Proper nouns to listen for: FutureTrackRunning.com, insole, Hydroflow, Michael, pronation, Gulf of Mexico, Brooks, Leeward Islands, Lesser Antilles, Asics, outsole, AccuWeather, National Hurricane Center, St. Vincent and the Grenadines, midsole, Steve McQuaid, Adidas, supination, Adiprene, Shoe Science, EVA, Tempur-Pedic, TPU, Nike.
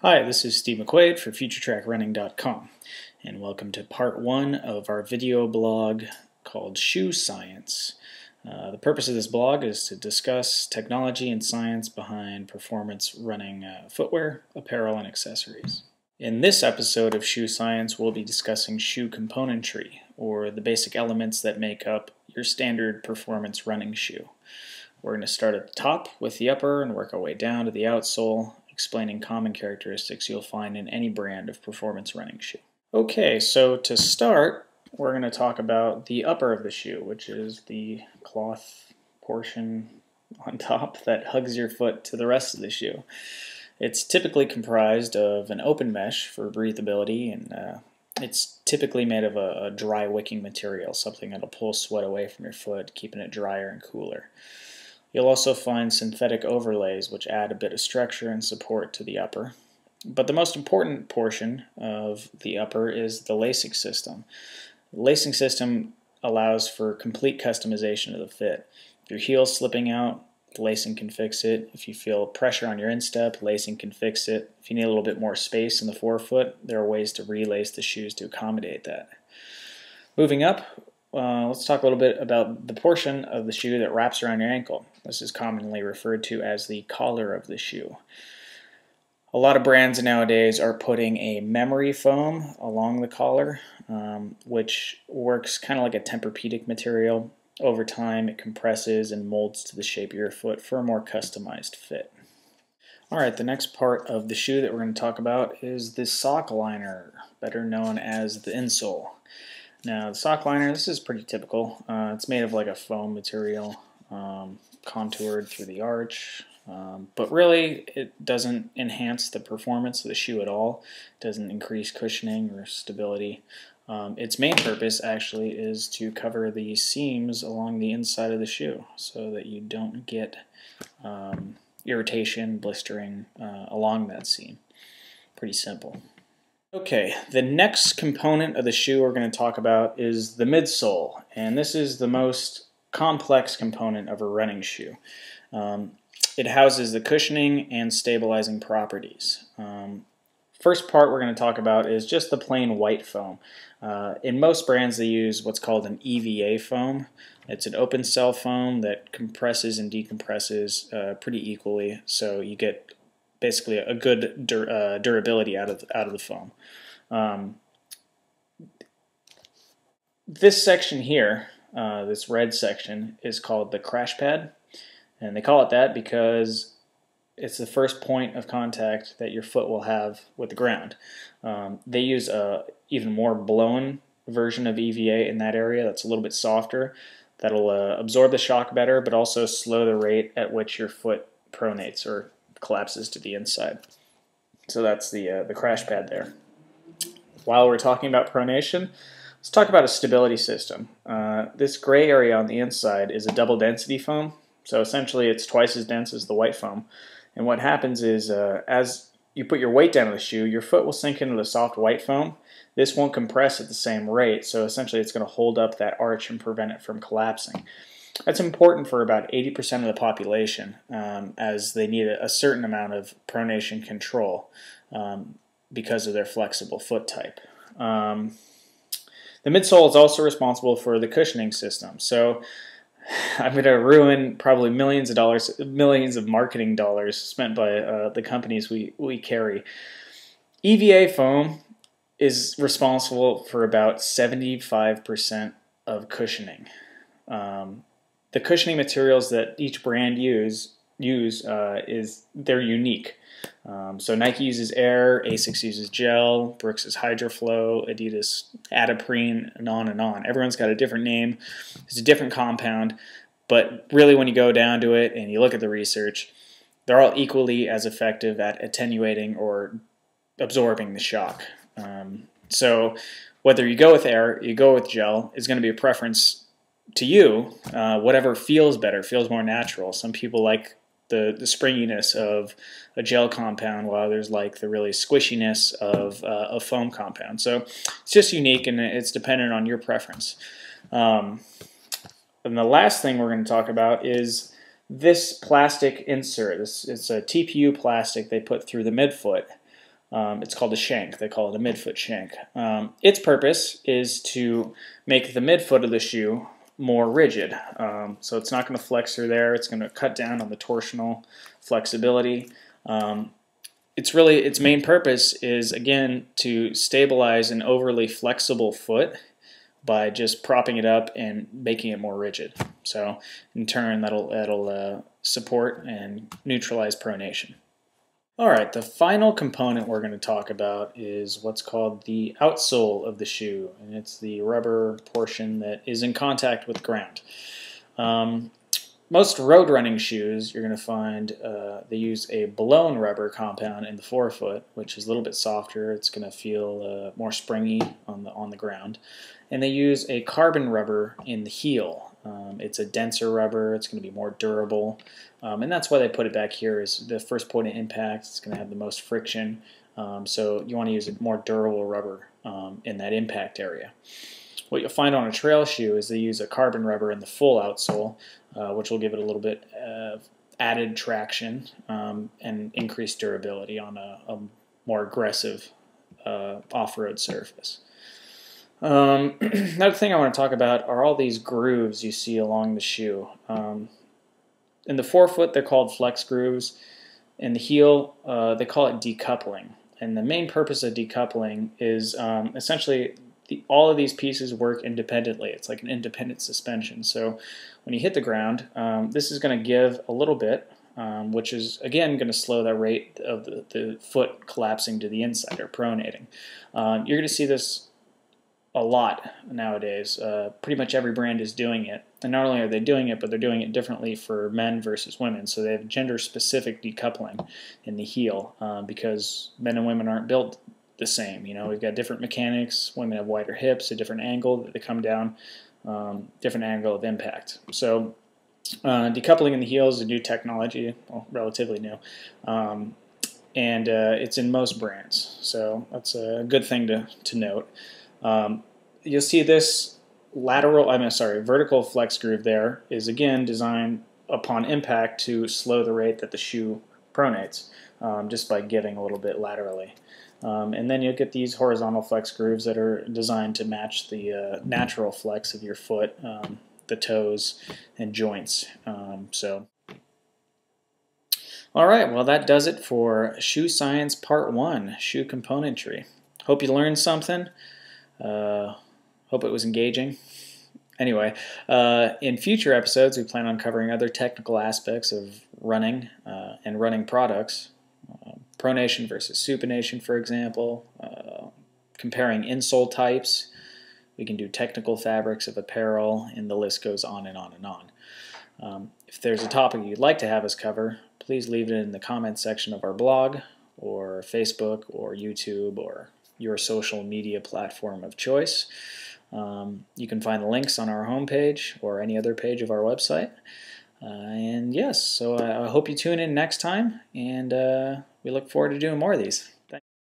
Hi, this is Steve McQuaid for FutureTrackRunning.com, and welcome to part one of our video blog called Shoe Science. The purpose of this blog is to discuss technology and science behind performance running footwear, apparel, and accessories. In this episode of Shoe Science, we'll be discussing shoe componentry, or the basic elements that make up your standard performance running shoe. We're going to start at the top with the upper and work our way down to the outsole, explaining common characteristics you'll find in any brand of performance running shoe. Okay, so to start, we're going to talk about the upper of the shoe, which is the cloth portion on top that hugs your foot to the rest of the shoe. It's typically comprised of an open mesh for breathability, and it's typically made of a dry wicking material, something that'll pull sweat away from your foot, keeping it drier and cooler. You'll also find synthetic overlays which add a bit of structure and support to the upper. But the most important portion of the upper is the lacing system. The lacing system allows for complete customization of the fit. If your heel's slipping out, the lacing can fix it. If you feel pressure on your instep, lacing can fix it. If you need a little bit more space in the forefoot, there are ways to relace the shoes to accommodate that. Moving up, let's talk a little bit about the portion of the shoe that wraps around your ankle. This is commonly referred to as the collar of the shoe. A lot of brands nowadays are putting a memory foam along the collar, which works kind of like a Tempur-Pedic material. Over time, it compresses and molds to the shape of your foot for a more customized fit. All right, the next part of the shoe that we're going to talk about is the sock liner, better known as the insole. Now, the sock liner, this is pretty typical. It's made of like a foam material, contoured through the arch, but really it doesn't enhance the performance of the shoe at all. It doesn't increase cushioning or stability. Its main purpose actually is to cover the seams along the inside of the shoe so that you don't get irritation, blistering along that seam. Pretty simple. Okay, the next component of the shoe we're going to talk about is the midsole, and this is the most complex component of a running shoe. It houses the cushioning and stabilizing properties. First part we're going to talk about is just the plain white foam. In most brands they use what's called an EVA foam. It's an open cell foam that compresses and decompresses pretty equally, so you get basically a good durability out of the foam. This section here, this red section, is called the crash pad, and they call it that because it's the first point of contact that your foot will have with the ground. They use a even more blown version of EVA in that area that's a little bit softer. That'll absorb the shock better, but also slow the rate at which your foot pronates or collapses to the inside. So that's the crash pad there. While we're talking about pronation, let's talk about a stability system. This gray area on the inside is a double density foam, so essentially it's twice as dense as the white foam. And what happens is as you put your weight down on the shoe, your foot will sink into the soft white foam. This won't compress at the same rate, so essentially it's going to hold up that arch and prevent it from collapsing. That's important for about 80% of the population, as they need a certain amount of pronation control because of their flexible foot type. The midsole is also responsible for the cushioning system. So I'm going to ruin probably millions of marketing dollars spent by the companies we carry. EVA foam is responsible for about 75% of cushioning. The cushioning materials that each brand they're unique. So Nike uses air, Asics uses gel, Brooks is Hydroflow, Adidas Adiprene, and on and on. Everyone's got a different name. It's a different compound, but really when you go down to it and you look at the research, they're all equally as effective at attenuating or absorbing the shock. So whether you go with air, you go with gel, it's going to be a preference to you, whatever feels better, feels more natural. Some people like the springiness of a gel compound, while others like the really squishiness of a foam compound. So it's just unique, and it's dependent on your preference. And the last thing we're going to talk about is this plastic insert. It's a TPU plastic they put through the midfoot. It's called a shank. They call it a midfoot shank. Its purpose is to make the midfoot of the shoe more rigid. So it's not going to flex through there. It's going to cut down on the torsional flexibility. It's really, its main purpose is, again, to stabilize an overly flexible foot by just propping it up and making it more rigid. So in turn, that'll support and neutralize pronation. All right, the final component we're going to talk about is what's called the outsole of the shoe, and it's the rubber portion that is in contact with ground. Most road running shoes, you're going to find they use a blown rubber compound in the forefoot, which is a little bit softer. It's going to feel more springy on the ground, and they use a carbon rubber in the heel. It's a denser rubber, it's going to be more durable, and that's why they put it back here. Is the first point of impact, it's going to have the most friction, so you want to use a more durable rubber in that impact area. What you'll find on a trail shoe is they use a carbon rubber in the full outsole, which will give it a little bit added traction and increased durability on a more aggressive off-road surface. Another thing I want to talk about are all these grooves you see along the shoe. In the forefoot, they're called flex grooves. In the heel, they call it decoupling. And the main purpose of decoupling is essentially all of these pieces work independently. It's like an independent suspension. So when you hit the ground, this is going to give a little bit, which is, again, going to slow the rate of the foot collapsing to the inside or pronating. You're going to see this a lot nowadays. Pretty much every brand is doing it, and not only are they doing it, but they're doing it differently for men versus women. So they have gender-specific decoupling in the heel because men and women aren't built the same. You know, we've got different mechanics. Women have wider hips, a different angle that they come down, different angle of impact. So decoupling in the heel is a new technology, well, relatively new, and it's in most brands. So that's a good thing to note. You'll see this vertical flex groove there is, again, designed upon impact to slow the rate that the shoe pronates, just by giving a little bit laterally. And then you'll get these horizontal flex grooves that are designed to match the natural flex of your foot, the toes and joints. All right, well, that does it for Shoe Science Part 1, Shoe Componentry. Hope you learned something. Hope it was engaging. Anyway, in future episodes, we plan on covering other technical aspects of running and running products, pronation versus supination, for example, comparing insole types. We can do technical fabrics of apparel, and the list goes on and on and on. If there's a topic you'd like to have us cover, please leave it in the comments section of our blog or Facebook or YouTube or your social media platform of choice. You can find the links on our homepage or any other page of our website. And yes, so I hope you tune in next time, and we look forward to doing more of these.